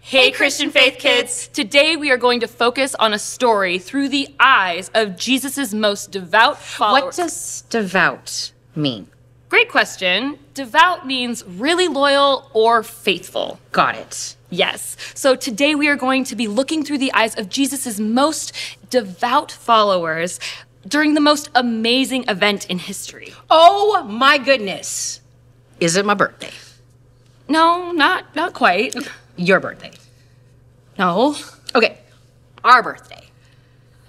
Hey Christian Faith Kids! Today we are going to focus on a story through the eyes of Jesus' most devout followers. What does devout mean? Great question. Devout means really loyal or faithful. Got it. Yes. So today we are going to be looking through the eyes of Jesus' most devout followers during the most amazing event in history. Oh my goodness. Is it my birthday? No, not quite. Your birthday? No. Okay, our birthday.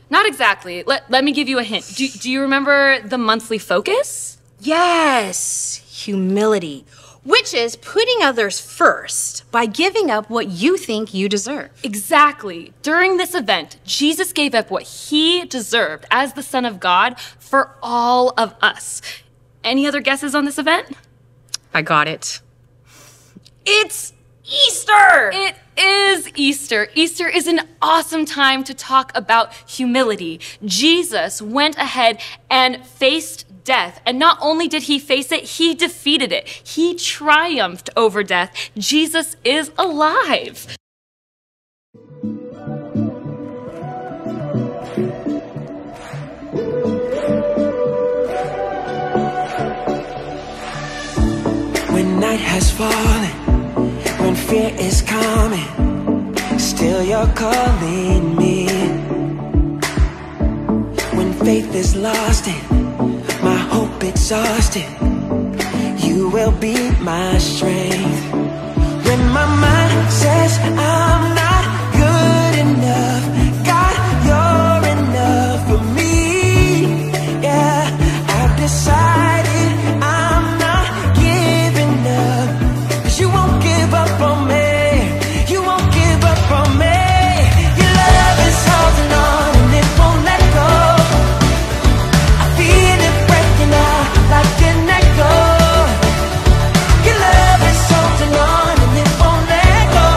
Not exactly. Let me give you a hint. Do you remember the monthly focus? Yes, humility, which is putting others first by giving up what you think you deserve. Exactly. During this event, Jesus gave up what he deserved as the Son of God for all of us. Any other guesses on this event? I got it. It's Easter! It is Easter. Easter is an awesome time to talk about humility. Jesus went ahead and faced death. And not only did he face it, he defeated it. He triumphed over death. Jesus is alive. When night has fallen, when fear is coming, still you're calling me. When faith is lost and my hope exhausted, you will be my strength. When my mind says I'm not good enough, God, you're enough for me. Yeah, I've decided I'm not giving up, 'cause you won't give up on me. You won't give up on me. Your love is holding on and it won't let go. I feel it breaking out like an echo. Your love is holding on and it won't let go.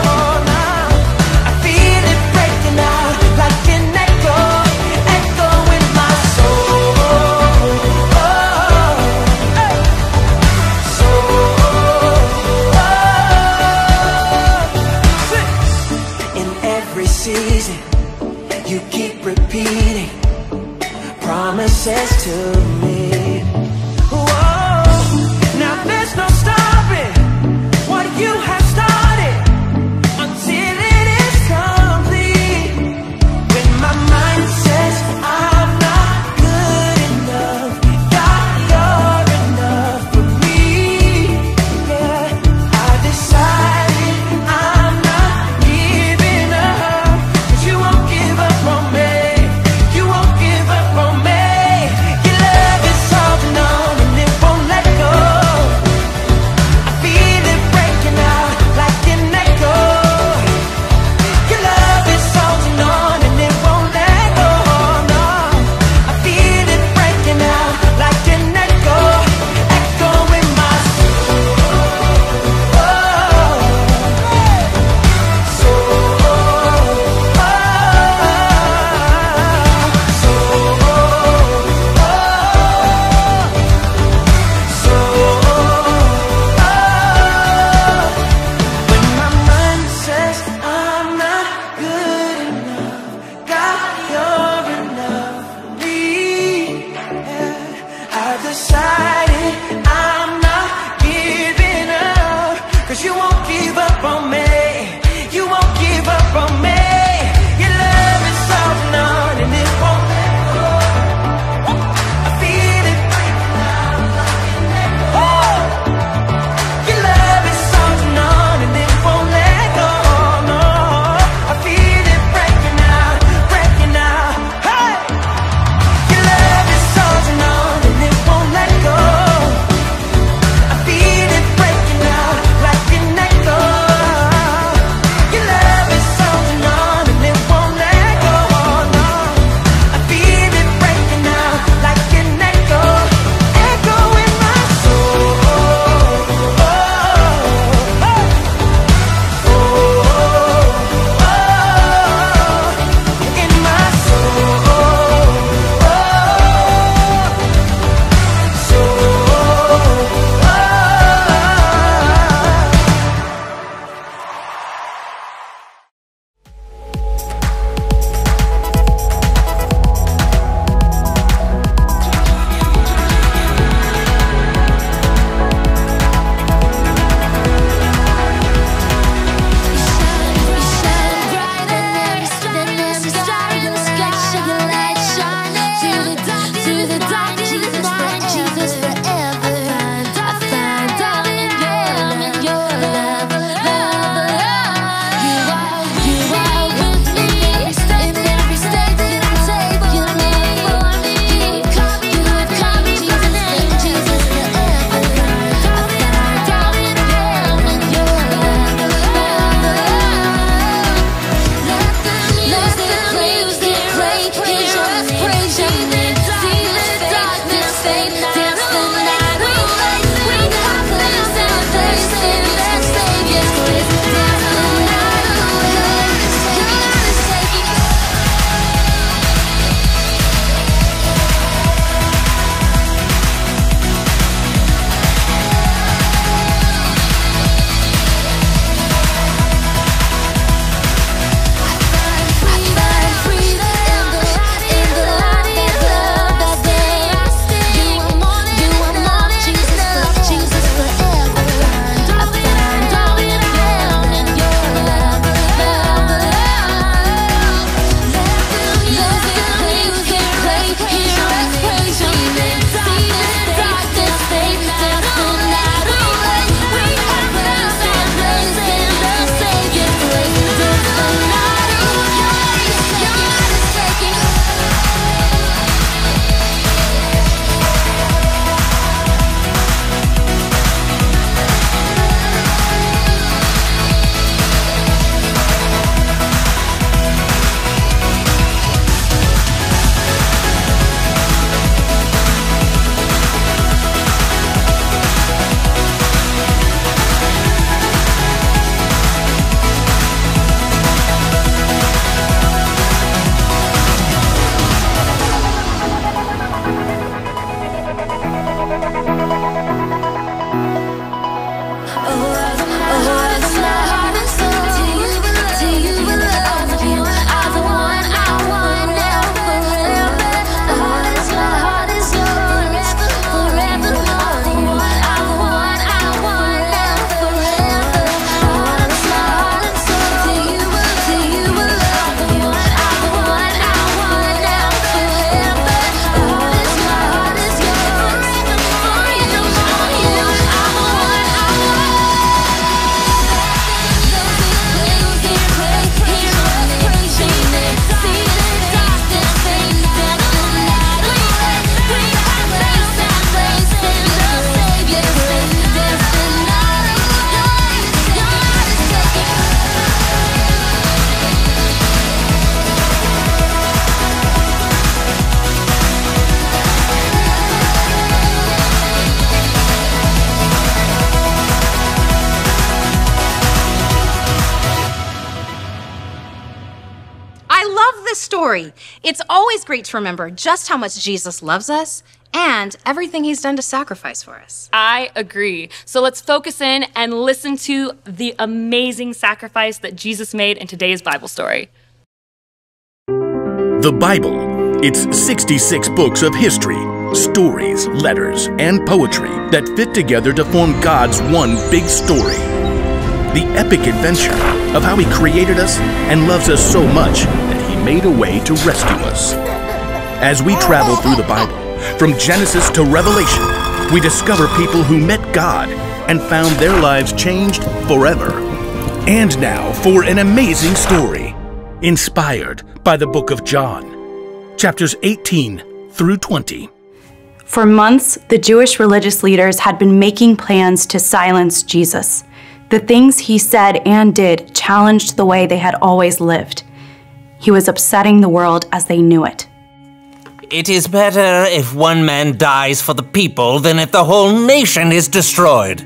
Now I feel it breaking out like an echo, echo in my soul. Hey. In every season, you keep repeating promises to me. Whoa, now there's no stopping what you have started until it is complete. When my mind says I'm not good enough, God, you're enough for me. Yeah, I decided I'm not giving up, 'cause you won't give up on me. You won't give up on me. Your love the story. It's always great to remember just how much Jesus loves us and everything he's done to sacrifice for us. I agree. So let's focus in and listen to the amazing sacrifice that Jesus made in today's Bible story. The Bible. It's 66 books of history, stories, letters, and poetry that fit together to form God's one big story. The epic adventure of how he created us and loves us so much that he made a way to rescue us. As we travel through the Bible, from Genesis to Revelation, we discover people who met God and found their lives changed forever. And now for an amazing story, inspired by the book of John, chapters 18 through 20. For months, the Jewish religious leaders had been making plans to silence Jesus. The things he said and did challenged the way they had always lived. He was upsetting the world as they knew it. It is better if one man dies for the people than if the whole nation is destroyed.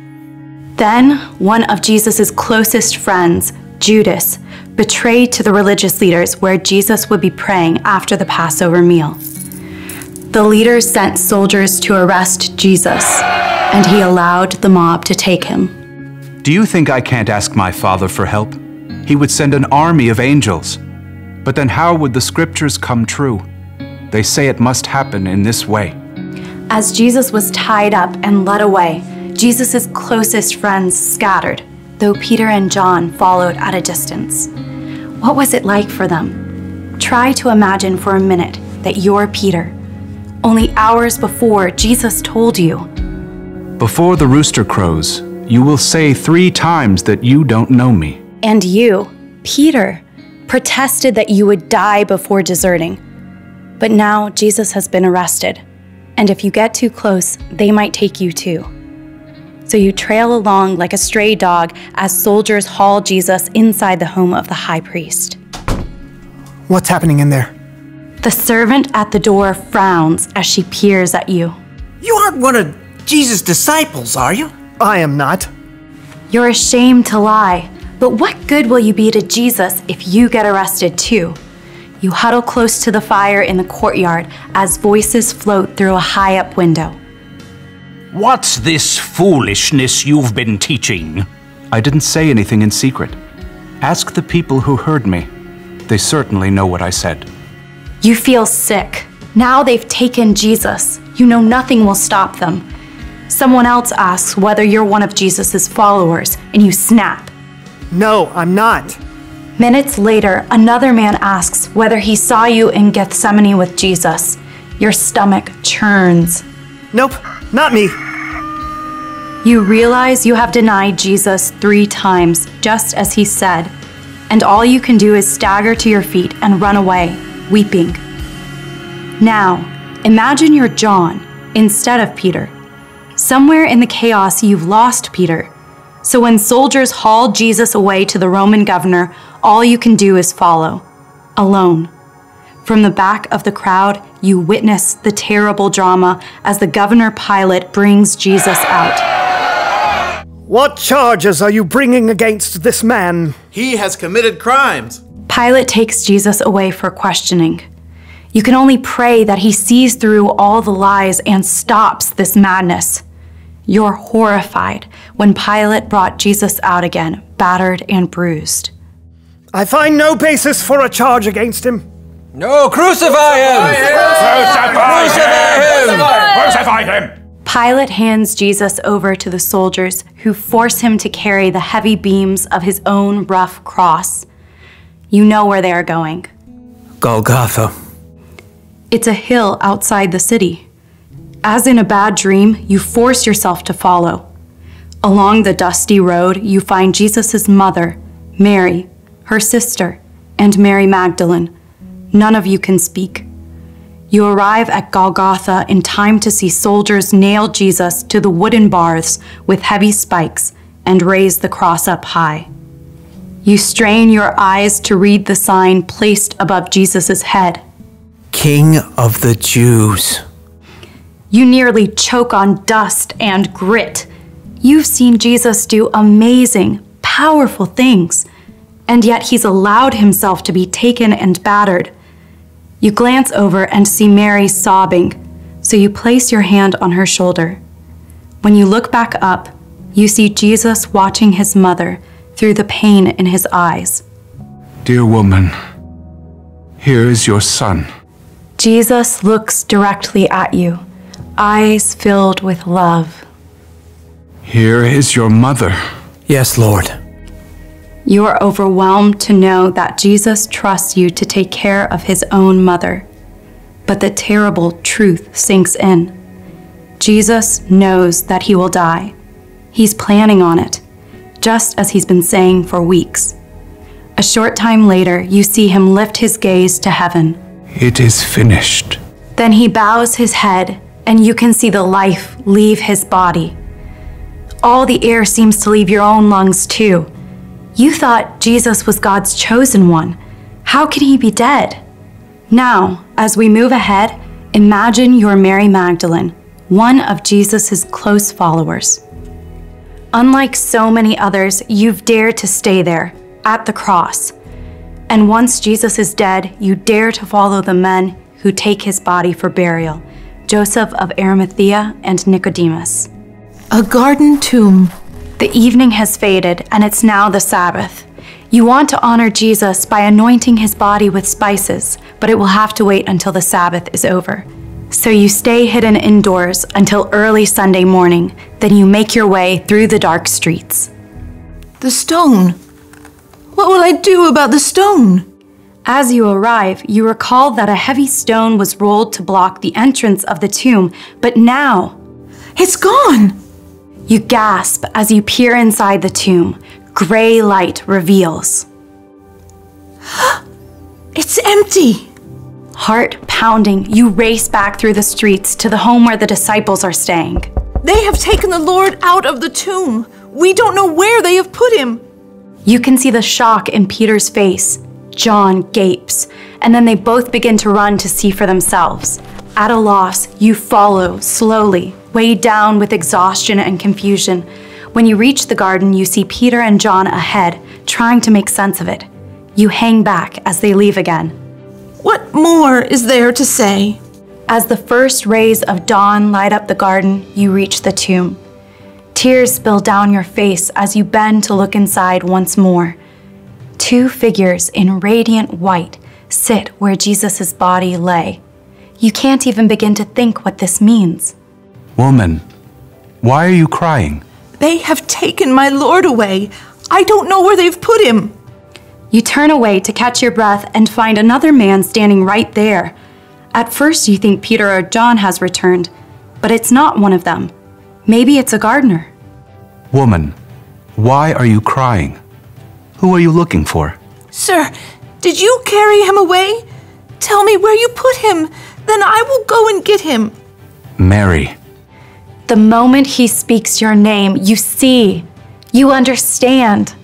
Then one of Jesus' closest friends, Judas, betrayed to the religious leaders where Jesus would be praying after the Passover meal. The leaders sent soldiers to arrest Jesus, and he allowed the mob to take him. Do you think I can't ask my Father for help? He would send an army of angels. But then how would the scriptures come true? They say it must happen in this way. As Jesus was tied up and led away, Jesus' closest friends scattered, though Peter and John followed at a distance. What was it like for them? Try to imagine for a minute that you're Peter. Only hours before, Jesus told you, "Before the rooster crows, you will say 3 times that you don't know me." And you, Peter, protested that you would die before deserting. But now Jesus has been arrested, and if you get too close, they might take you too. So you trail along like a stray dog as soldiers haul Jesus inside the home of the high priest. What's happening in there? The servant at the door frowns as she peers at you. You aren't one of Jesus' disciples, are you? I am not. You're ashamed to lie, but what good will you be to Jesus if you get arrested too? You huddle close to the fire in the courtyard as voices float through a high-up window. What's this foolishness you've been teaching? I didn't say anything in secret. Ask the people who heard me. They certainly know what I said. You feel sick. Now they've taken Jesus. You know nothing will stop them. Someone else asks whether you're one of Jesus' followers, and you snap. No, I'm not. Minutes later, another man asks whether he saw you in Gethsemane with Jesus. Your stomach churns. Nope, not me. You realize you have denied Jesus 3 times, just as he said, and all you can do is stagger to your feet and run away, weeping. Now, imagine you're John instead of Peter. Somewhere in the chaos, you've lost Peter. So when soldiers haul Jesus away to the Roman governor, all you can do is follow, alone. From the back of the crowd, you witness the terrible drama as the governor Pilate brings Jesus out. What charges are you bringing against this man? He has committed crimes. Pilate takes Jesus away for questioning. You can only pray that he sees through all the lies and stops this madness. You're horrified when Pilate brought Jesus out again, battered and bruised. I find no basis for a charge against him. No, crucify him! Crucify him! Pilate hands Jesus over to the soldiers, who force him to carry the heavy beams of his own rough cross. You know where they are going. Golgotha. It's a hill outside the city. As in a bad dream, you force yourself to follow. Along the dusty road, you find Jesus' mother, Mary, her sister, and Mary Magdalene. None of you can speak. You arrive at Golgotha in time to see soldiers nail Jesus to the wooden bars with heavy spikes and raise the cross up high. You strain your eyes to read the sign placed above Jesus' head. King of the Jews. You nearly choke on dust and grit. You've seen Jesus do amazing, powerful things, and yet he's allowed himself to be taken and battered, You glance over and see Mary sobbing, so you place your hand on her shoulder. When you look back up, you see Jesus watching his mother through the pain in his eyes. Dear woman, here is your son. Jesus looks directly at you, eyes filled with love. Here is your mother. Yes, Lord. You are overwhelmed to know that Jesus trusts you to take care of his own mother. But the terrible truth sinks in. Jesus knows that he will die. He's planning on it, just as he's been saying for weeks. A short time later, you see him lift his gaze to heaven. It is finished. Then he bows his head, and you can see the life leave his body. All the air seems to leave your own lungs too. You thought Jesus was God's chosen one. How can he be dead? Now, as we move ahead, imagine you're Mary Magdalene, one of Jesus' close followers. Unlike so many others, you've dared to stay there, at the cross. And once Jesus is dead, you dare to follow the men who take his body for burial, Joseph of Arimathea and Nicodemus. A garden tomb. The evening has faded, and it's now the Sabbath. You want to honor Jesus by anointing his body with spices, but it will have to wait until the Sabbath is over. So you stay hidden indoors until early Sunday morning, then you make your way through the dark streets. The stone. What will I do about the stone? As you arrive, you recall that a heavy stone was rolled to block the entrance of the tomb, but now... It's gone! You gasp as you peer inside the tomb. Gray light reveals. It's empty! Heart pounding, you race back through the streets to the home where the disciples are staying. They have taken the Lord out of the tomb. We don't know where they have put him. You can see the shock in Peter's face. John gapes, and then they both begin to run to see for themselves. At a loss, you follow slowly, weighed down with exhaustion and confusion. When you reach the garden, you see Peter and John ahead, trying to make sense of it. You hang back as they leave again. What more is there to say? As the first rays of dawn light up the garden, you reach the tomb. Tears spill down your face as you bend to look inside once more. Two figures in radiant white sit where Jesus' body lay. You can't even begin to think what this means. Woman, why are you crying? They have taken my Lord away. I don't know where they've put him. You turn away to catch your breath and find another man standing right there. At first you think Peter or John has returned, but it's not one of them. Maybe it's a gardener. Woman, why are you crying? Who are you looking for? Sir, did you carry him away? Tell me where you put him, then I will go and get him. Mary. The moment he speaks your name, you see, you understand.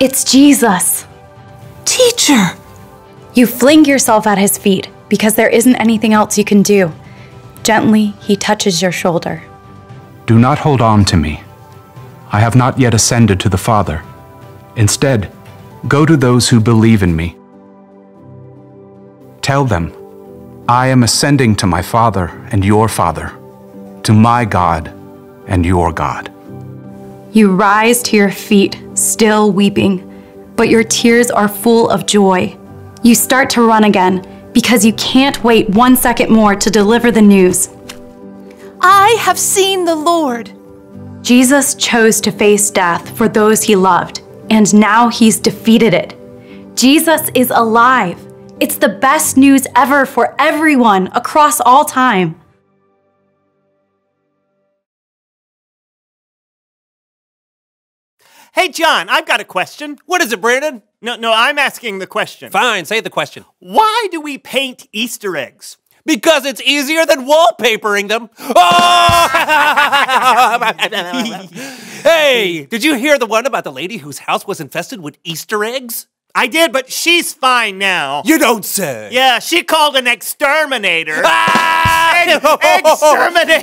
It's Jesus. Teacher. You fling yourself at his feet because there isn't anything else you can do. Gently, he touches your shoulder. Do not hold on to me. I have not yet ascended to the Father. Instead, go to those who believe in me. Tell them, I am ascending to my Father and your Father, to my God and your God. You rise to your feet, still weeping, but your tears are full of joy. You start to run again because you can't wait 1 second more to deliver the news. I have seen the Lord. Jesus chose to face death for those he loved, and now he's defeated it. Jesus is alive. It's the best news ever for everyone across all time. Hey, John, I've got a question. What is it, Brandon? No, I'm asking the question. Fine, say the question. Why do we paint Easter eggs? Because it's easier than wallpapering them. Oh! Hey, did you hear the one about the lady whose house was infested with Easter eggs? I did, but she's fine now. You don't say. Yeah, she called an exterminator. Exterminator!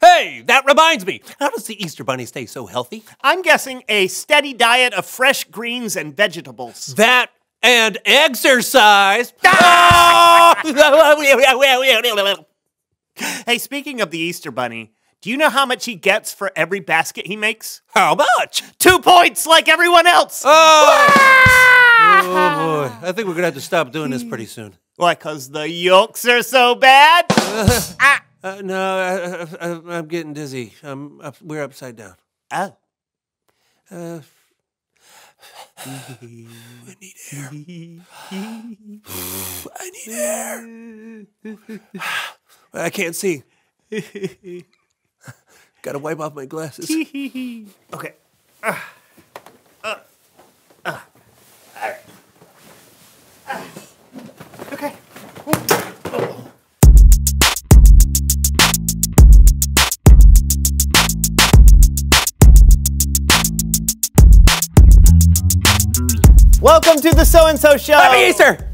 Hey, that reminds me. How does the Easter Bunny stay so healthy? I'm guessing a steady diet of fresh greens and vegetables. That and exercise. Hey, speaking of the Easter Bunny, do you know how much he gets for every basket he makes? How much? 2 points like everyone else! Oh, boy. I think we're going to have to stop doing this pretty soon. Why, because the yolks are so bad? No, I'm getting dizzy. We're upside down. Oh. I need air. I need air. I can't see. Gotta wipe off my glasses. Okay. All right. Okay. Oh. Welcome to the So-and-So Show. Happy Easter!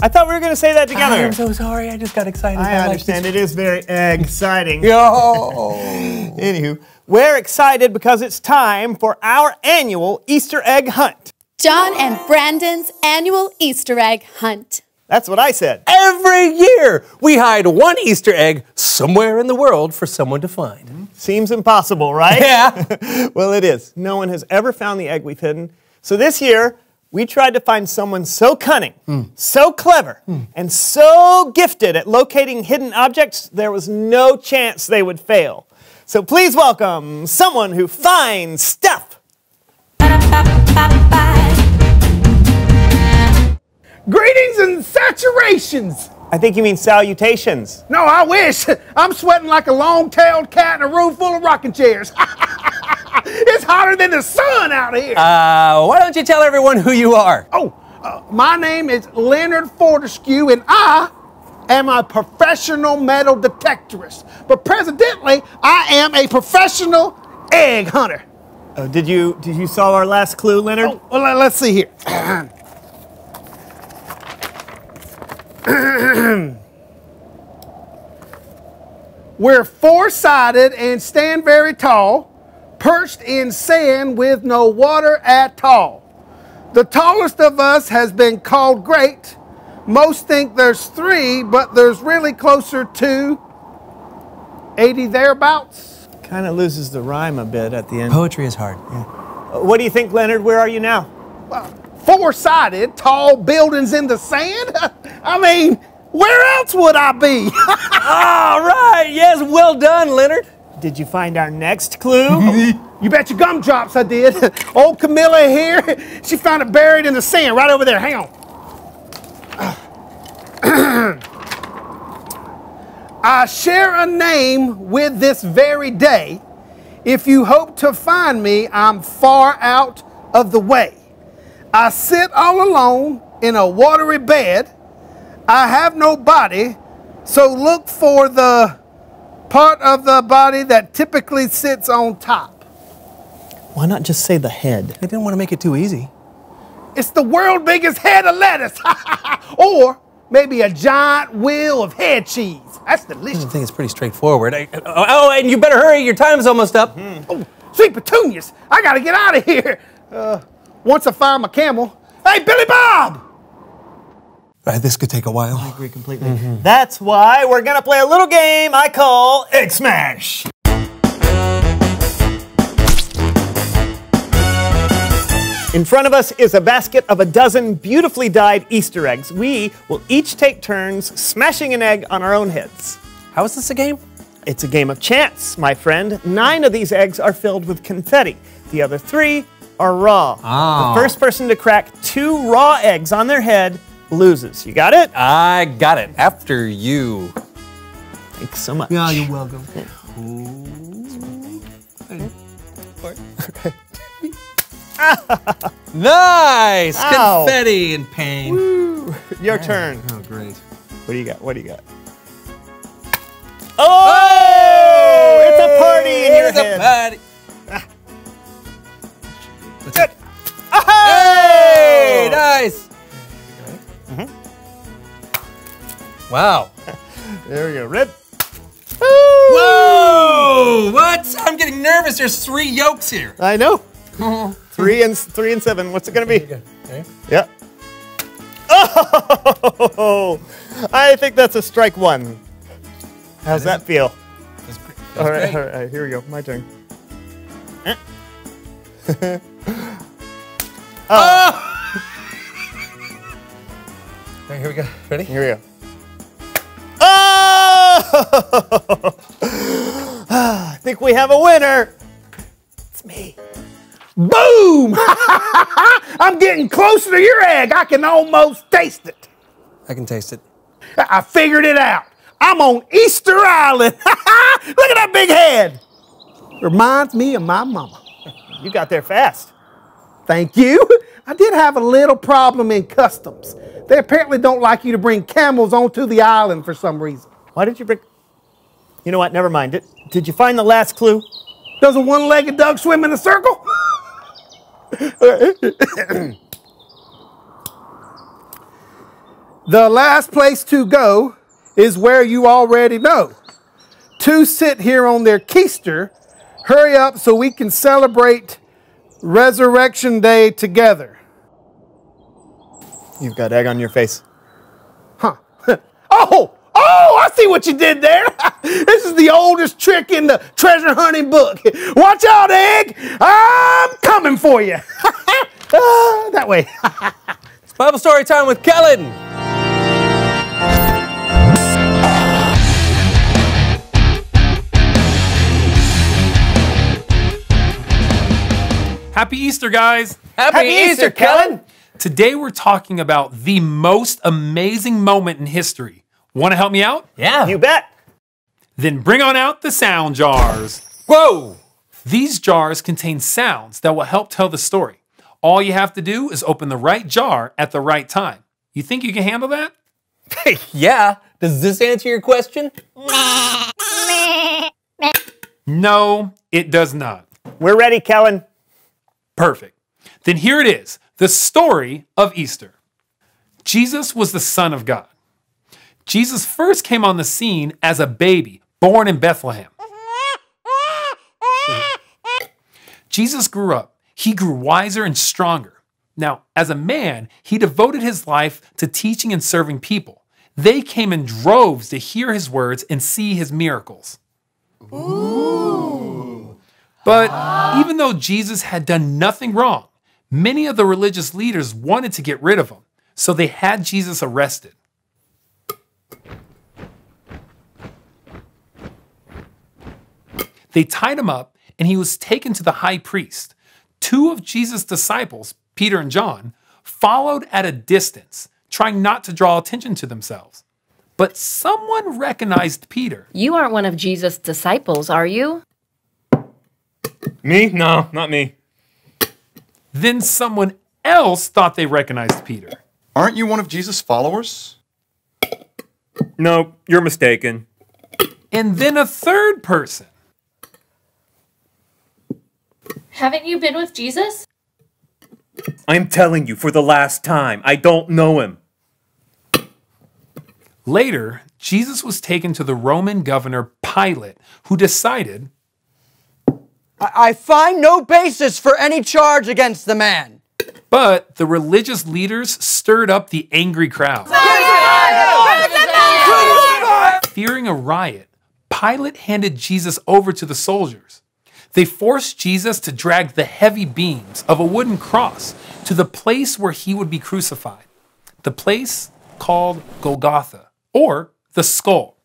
I thought we were going to say that together. I'm so sorry. I just got excited. I understand. It is very exciting. Anywho, we're excited because it's time for our annual Easter egg hunt. John and Brandon's annual Easter egg hunt. That's what I said. Every year, we hide one Easter egg somewhere in the world for someone to find. Seems impossible, right? Yeah. Well, it is. No one has ever found the egg we've hidden. So this year, we tried to find someone so cunning, so clever, and so gifted at locating hidden objects, there was no chance they would fail. So please welcome someone who finds stuff. Greetings and saturations. I think you mean salutations. No, I wish. I'm sweating like a long-tailed cat in a room full of rocking chairs. It's hotter than the sun out here. Why don't you tell everyone who you are? Oh, my name is Leonard Fortescue, and I am a professional metal detectorist. But presently, I am a professional egg hunter. Oh, did you solve our last clue, Leonard? Oh, well, let's see here. We're four-sided and stand very tall. Perched in sand with no water at all. The tallest of us has been called great. Most think there's three, but there's really closer to 80 thereabouts. Kind of loses the rhyme a bit at the end. Poetry is hard. Yeah. What do you think, Leonard? Where are you now? Well, four-sided, tall buildings in the sand? I mean, where else would I be? All right, yes, well done, Leonard. Did you find our next clue? You bet your gumdrops I did. Old Camilla here, she found it buried in the sand right over there. Hang on. I share a name with this very day. If you hope to find me, I'm far out of the way. I sit all alone in a watery bed. I have no body, so look for the part of the body that typically sits on top. Why not just say the head? They didn't want to make it too easy. It's the world's biggest head of lettuce. Or maybe a giant wheel of head cheese. That's delicious. I think it's pretty straightforward. Oh, and you better hurry. Your time's almost up. Oh, sweet petunias. I got to get out of here. Once I find my camel. Hey, Billy Bob! This could take a while. I agree completely. That's why we're going to play a little game I call Egg Smash. In front of us is a basket of a dozen beautifully dyed Easter eggs. We will each take turns smashing an egg on our own heads. How is this a game? It's a game of chance, my friend. 9 of these eggs are filled with confetti. The other 3 are raw. Oh. The first person to crack 2 raw eggs on their head loses. You got it? I got it. After you. Thanks so much. Yeah, you're welcome. Nice! Ow. Confetti and pain. Woo. Your turn. Oh, great. What do you got? What do you got? Oh! It's a party in your head. It's a party. Ah. Hey! Nice! Wow. There we go. Rip. Woo! Whoa! What? I'm getting nervous. There's 3 yolks here. I know. 3 and 7. What's it gonna be? Okay. Yep. Oh, I think that's a strike one. How's that feel? That's great. All right, here we go. My turn. All right, here we go. Ready? Here we go. Oh! I think we have a winner. It's me. Boom! I'm getting closer to your egg. I can almost taste it. I can taste it. I figured it out. I'm on Easter Island. Look at that big head. Reminds me of my mama. You got there fast. Thank you. I did have a little problem in customs. They apparently don't like you to bring camels onto the island for some reason. Why did you bring... You know what? Never mind. Did you find the last clue? Does a one-legged dog swim in a circle? The last place to go is where you already know. Two sit here on their keister. Hurry up so we can celebrate Resurrection Day together. You've got egg on your face. Huh. Oh, I see what you did there. This is the oldest trick in the treasure hunting book. Watch out, egg. I'm coming for you. That way. It's Bible story time with Kellen. Happy Easter, guys. Happy Easter, Kellen. Today we're talking about the most amazing moment in history. Want to help me out? Yeah. You bet. Then bring on out the sound jars. Whoa! These jars contain sounds that will help tell the story. All you have to do is open the right jar at the right time. You think you can handle that? Hey, yeah. Does this answer your question? No, it does not. We're ready, Kellen. Perfect. Then here it is, the story of Easter. Jesus was the Son of God. Jesus first came on the scene as a baby, born in Bethlehem. Jesus grew up. He grew wiser and stronger. Now, as a man, he devoted his life to teaching and serving people. They came in droves to hear his words and see his miracles. Ooh. But even though Jesus had done nothing wrong, many of the religious leaders wanted to get rid of him, so they had Jesus arrested. They tied him up, and he was taken to the high priest. Two of Jesus' disciples, Peter and John, followed at a distance, trying not to draw attention to themselves. But someone recognized Peter. You aren't one of Jesus' disciples, are you? Me? No, not me. Then someone else thought they recognized Peter. Aren't you one of Jesus' followers? No, you're mistaken. And then a third person. Haven't you been with Jesus? I'm telling you for the last time, I don't know him. Later, Jesus was taken to the Roman governor Pilate, who decided, I find no basis for any charge against the man. But the religious leaders stirred up the angry crowd. Fearing a riot, Pilate handed Jesus over to the soldiers. They forced Jesus to drag the heavy beams of a wooden cross to the place where he would be crucified, the place called Golgotha, or the skull.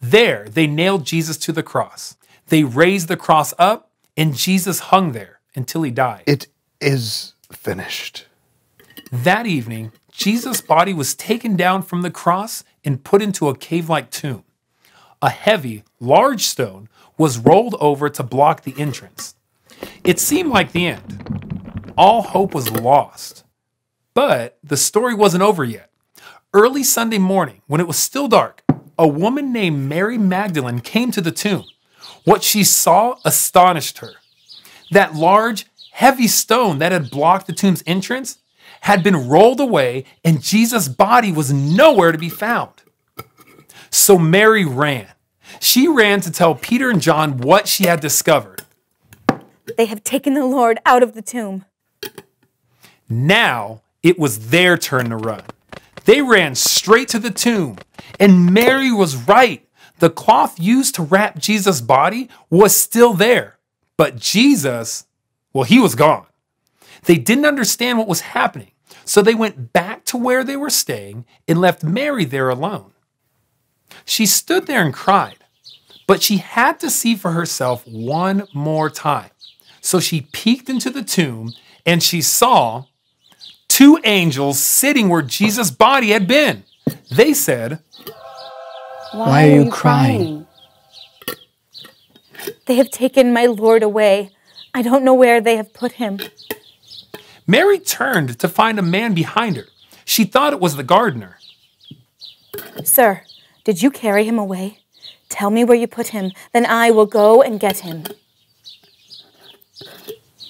There, they nailed Jesus to the cross. They raised the cross up, and Jesus hung there until he died. It is finished. That evening, Jesus' body was taken down from the cross and put into a cave-like tomb. A heavy, large stone was rolled over to block the entrance. It seemed like the end. All hope was lost. But the story wasn't over yet. Early Sunday morning, when it was still dark, a woman named Mary Magdalene came to the tomb. What she saw astonished her. That large, heavy stone that had blocked the tomb's entrance had been rolled away, and Jesus' body was nowhere to be found. So Mary ran. She ran to tell Peter and John what she had discovered. They have taken the Lord out of the tomb. Now it was their turn to run. They ran straight to the tomb, and Mary was right. The cloth used to wrap Jesus' body was still there, but Jesus, well, he was gone. They didn't understand what was happening, so they went back to where they were staying and left Mary there alone. She stood there and cried, but she had to see for herself one more time. So she peeked into the tomb, and she saw two angels sitting where Jesus' body had been. They said, "Why are you crying? They have taken my Lord away. I don't know where they have put him." Mary turned to find a man behind her. She thought it was the gardener. "Sir, did you carry him away? Tell me where you put him, then I will go and get him."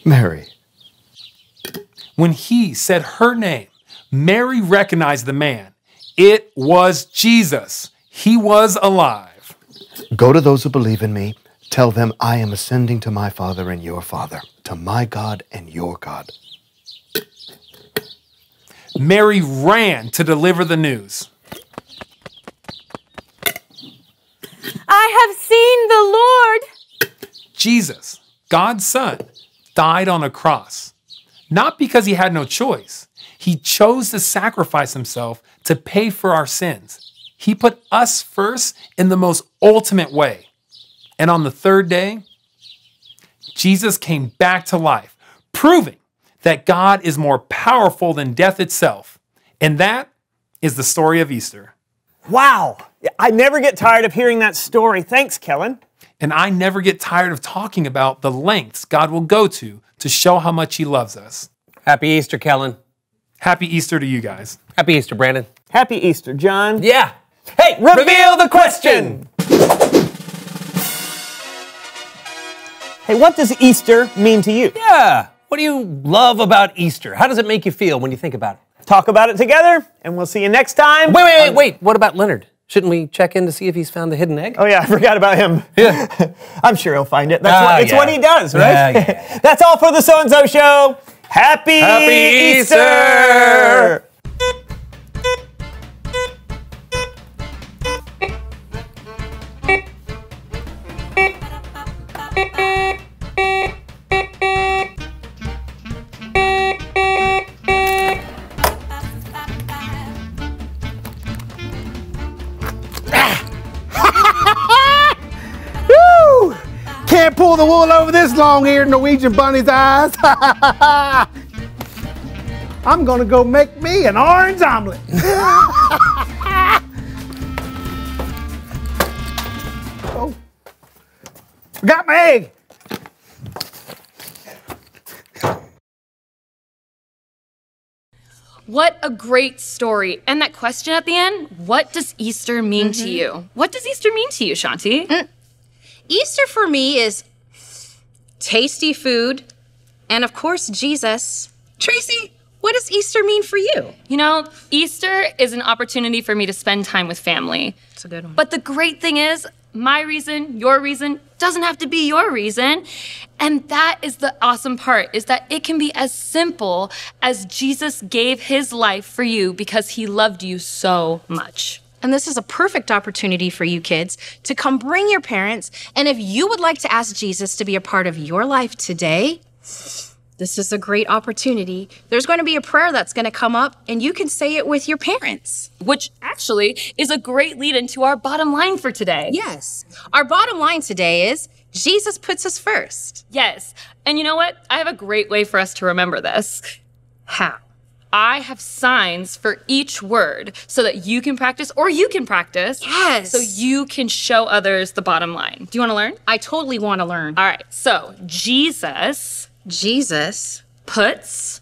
"Mary." When he said her name, Mary recognized the man. It was Jesus. He was alive. "Go to those who believe in me. Tell them I am ascending to my Father and your Father, to my God and your God." Mary ran to deliver the news. "I have seen the Lord." Jesus, God's Son, died on a cross, not because he had no choice. He chose to sacrifice himself to pay for our sins. He put us first in the most ultimate way. And on the third day, Jesus came back to life, proving that God is more powerful than death itself. And that is the story of Easter. Wow, I never get tired of hearing that story. Thanks, Kellen. And I never get tired of talking about the lengths God will go to show how much he loves us. Happy Easter, Kellen. Happy Easter to you guys. Happy Easter, Brandon. Happy Easter, John. Yeah. Hey, reveal the question. Hey, what does Easter mean to you? Yeah, what do you love about Easter? How does it make you feel when you think about it? Talk about it together, and we'll see you next time. Wait, what about Leonard? Shouldn't we check in to see if he's found the hidden egg? Oh, yeah, I forgot about him. Yeah. I'm sure he'll find it. That's what he does, right? Yeah. That's all for the So-and-So Show. Happy Easter! Pull the wool over this long-eared Norwegian bunny's eyes. I'm gonna go make me an orange omelet. Oh, got my egg. What a great story. And that question at the end, what does Easter mean to you? What does Easter mean to you, Shanti? Easter for me is tasty food, and of course, Jesus. Tracy, what does Easter mean for you? You know, Easter is an opportunity for me to spend time with family. It's a good one. But the great thing is, my reason, your reason, doesn't have to be your reason. And that is the awesome part, is that it can be as simple as Jesus gave his life for you because he loved you so much. And this is a perfect opportunity for you kids to come bring your parents. And if you would like to ask Jesus to be a part of your life today, this is a great opportunity. There's going to be a prayer that's going to come up, and you can say it with your parents. Which actually is a great lead into our bottom line for today. Yes. Our bottom line today is Jesus puts us first. Yes. And you know what? I have a great way for us to remember this. How? I have signs for each word so that you can practice, or you can practice. Yes. So you can show others the bottom line. Do you want to learn? I totally want to learn. All right. So Jesus puts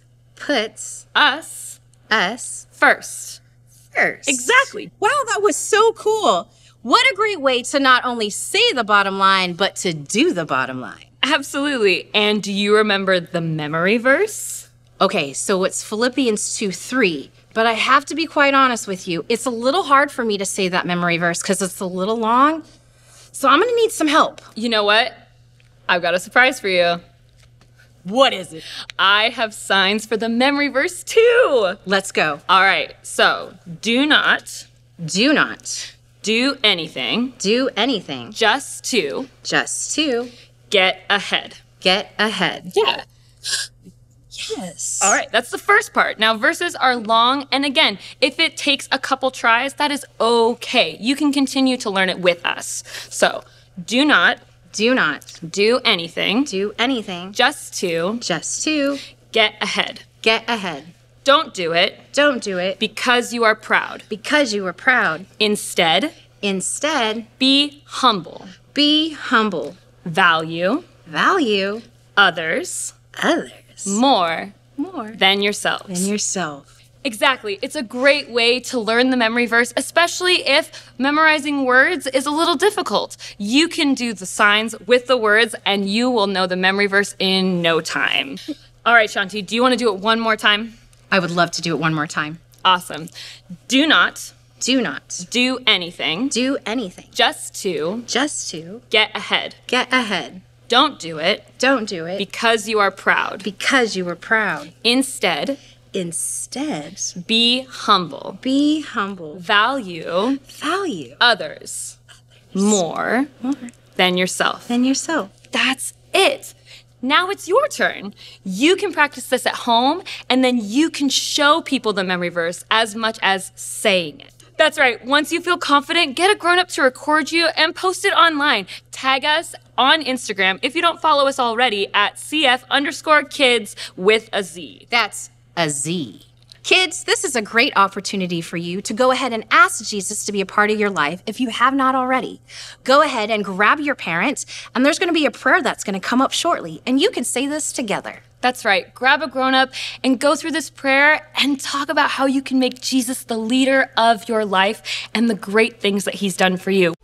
us first. Exactly. Wow, that was so cool. What a great way to not only say the bottom line, but to do the bottom line. Absolutely. And do you remember the memory verse? Okay, so it's Philippians 2:3, but I have to be quite honest with you. It's a little hard for me to say that memory verse because it's a little long, so I'm gonna need some help. You know what? I've got a surprise for you. What is it? I have signs for the memory verse too. Let's go. All right. So do not do anything just to get ahead. Yeah. Yes. All right, that's the first part. Now, verses are long, and again, if it takes a couple tries, that is okay. You can continue to learn it with us. So, do not do anything just to get ahead. Don't do it because you are proud. Instead be humble. Value others more than yourself. Exactly. It's a great way to learn the memory verse, especially if memorizing words is a little difficult. You can do the signs with the words, and you will know the memory verse in no time. All right, Shanti, do you want to do it one more time? I would love to do it one more time. Awesome. Do not do anything just to get ahead. Don't do it because you are proud. Instead be humble. Value others more than yourself. That's it. Now it's your turn. You can practice this at home, and then you can show people the memory verse as much as saying it. That's right. Once you feel confident, get a grown-up to record you and post it online. Tag us on Instagram if you don't follow us already at CF_kids with a Z. That's a Z. Kids, this is a great opportunity for you to go ahead and ask Jesus to be a part of your life if you have not already. Go ahead and grab your parent, and there's going to be a prayer that's going to come up shortly, and you can say this together. That's right. Grab a grown-up and go through this prayer and talk about how you can make Jesus the leader of your life and the great things that he's done for you.